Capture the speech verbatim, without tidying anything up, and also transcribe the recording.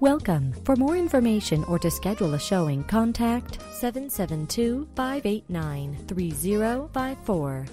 Welcome. For more information or to schedule a showing, contact seven seven two, five eight nine, three zero five four.